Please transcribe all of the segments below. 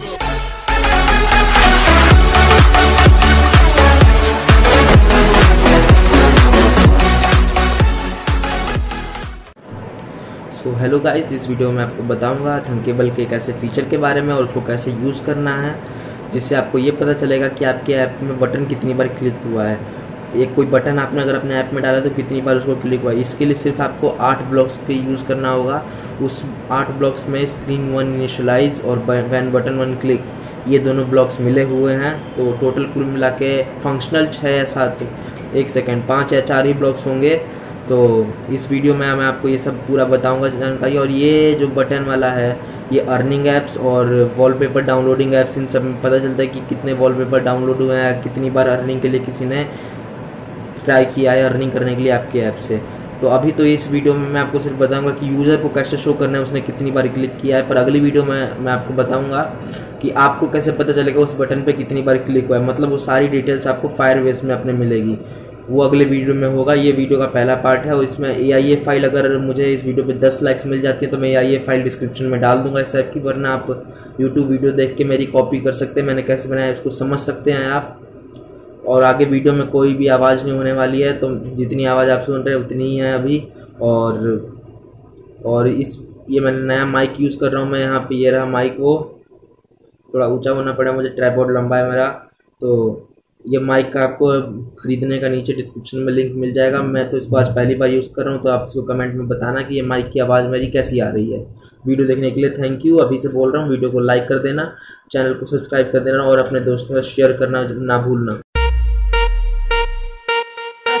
तो hello guys, इस video में आपको बताऊंगा थंकेबल के एक ऐसे फीचर के बारे में और उसको कैसे यूज़ करना है, जिससे आपको ये पता चलेगा कि आपके ऐप में बटन कितनी बार क्लिक हुआ है। एक कोई बटन आपने अगर अपने ऐप में डाला तो कितनी बार उसको क्लिक हुआ है। इसके लिए सिर्फ आपको 8 ब्लॉक्स के यूज़ करना होगा। उस 8 ब्लॉक्स में स्क्रीन वन इनिशियलाइज और बैन बटन वन क्लिक, ये दोनों ब्लॉक्स मिले हुए हैं। तो टोटल कुल मिला के फंक्शनल 5 या 4 ही ब्लॉक्स होंगे। तो इस वीडियो में मैं आपको ये सब पूरा बताऊँगा जानकारी। और ये जो बटन वाला है, ये अर्निंग ऐप्स और वॉलपेपर डाउनलोडिंग ऐप्स, इन सब में पता चलता है कि कितने वॉलपेपर डाउनलोड हुए हैं, कितनी बार अर्निंग के लिए किसी ने ट्राई किया है अर्निंग करने के लिए आपके ऐप से। तो अभी तो इस वीडियो में मैं आपको सिर्फ बताऊंगा कि यूज़र को कैसे शो करना है, उसने कितनी बार क्लिक किया है। पर अगली वीडियो में मैं आपको बताऊंगा कि आपको कैसे पता चलेगा उस बटन पे कितनी बार क्लिक हुआ है। मतलब वो सारी डिटेल्स आपको फायरबेस में अपने मिलेगी, वो अगले वीडियो में होगा। ये वीडियो का पहला पार्ट है और इसमें AIA फाइल, अगर मुझे इस वीडियो पे 10 लाइक्स मिल जाती है तो मैं AIA फाइल डिस्क्रिप्शन में डाल दूंगा इस ऐप की। वरना आप YouTube वीडियो देख के मेरी कॉपी कर सकते हैं, मैंने कैसे बनाया इसको समझ सकते हैं आप। और आगे वीडियो में कोई भी आवाज़ नहीं होने वाली है, तो जितनी आवाज़ आप सुन रहे हैं उतनी ही है अभी। और इस ये मैंने नया माइक यूज़ कर रहा हूँ मैं। यहाँ पर ये रहा माइक, वो थोड़ा ऊँचा होना पड़ा मुझे, ट्राइपॉड लंबा है मेरा। तो ये माइक का आपको ख़रीदने का नीचे डिस्क्रिप्शन में लिंक मिल जाएगा। मैं तो इसको आज पहली बार यूज़ कर रहा हूँ, तो आप इसको कमेंट में बताना कि ये माइक की आवाज़ मेरी कैसी आ रही है। वीडियो देखने के लिए थैंक यू। अभी से बोल रहा हूँ, वीडियो को लाइक कर देना, चैनल को सब्सक्राइब कर देना और अपने दोस्तों का शेयर करना ना भूलना।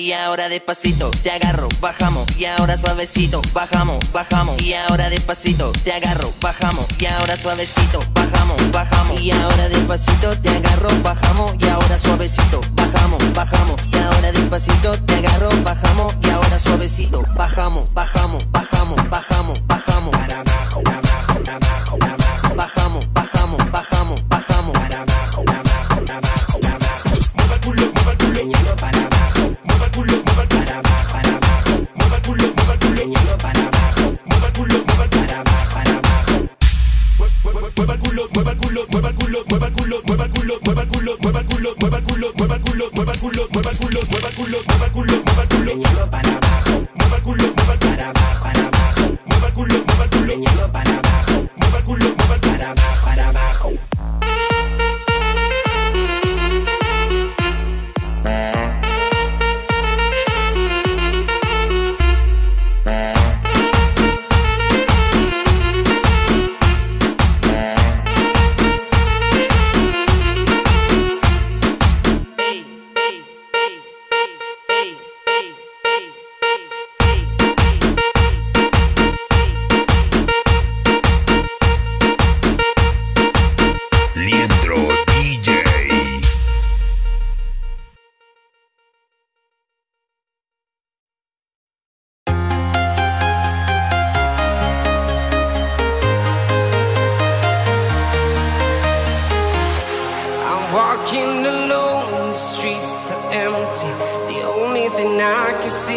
Y ahora despacito, te agarro, bajamos. Y ahora suavecito, bajamos, bajamos. Y ahora despacito, te agarro, bajamos. Y ahora suavecito, bajamos, bajamos. Y ahora despacito, te agarro, bajamos. Y ahora suavecito, bajamos, bajamos. Y ahora despacito, te agarro, bajamos. Y ahora suavecito, bajamos, bajamos, bajamos, bajamos, bajamos. Para abajo, para abajo, para abajo, para abajo. Bajamos, bajamos, bajamos, bajamos. Para abajo, para abajo, para abajo, para abajo. Mueve el culo, leñando para abajo. Mueve el para abajo, para abajo. Mueve el culo, leñando para abajo. Mueve el para abajo, para abajo. Mueve el culo, mueve el culo, mueve el culo, mueve el culo, mueve el culo, mueve el culo, mueve el culo, mueve el culo, mueve el culo, mueve el culo, mueve el culo, mueve el culo, mueve el culo, mueve el culo, leñando para abajo. Mueve el culo, mueve el para abajo, para abajo. Mueve el culo, mueve el culo, leñando para abajo. Mueve el culo, mueve el para abajo, para abajo. Walking alone, the streets are empty. The only thing I can see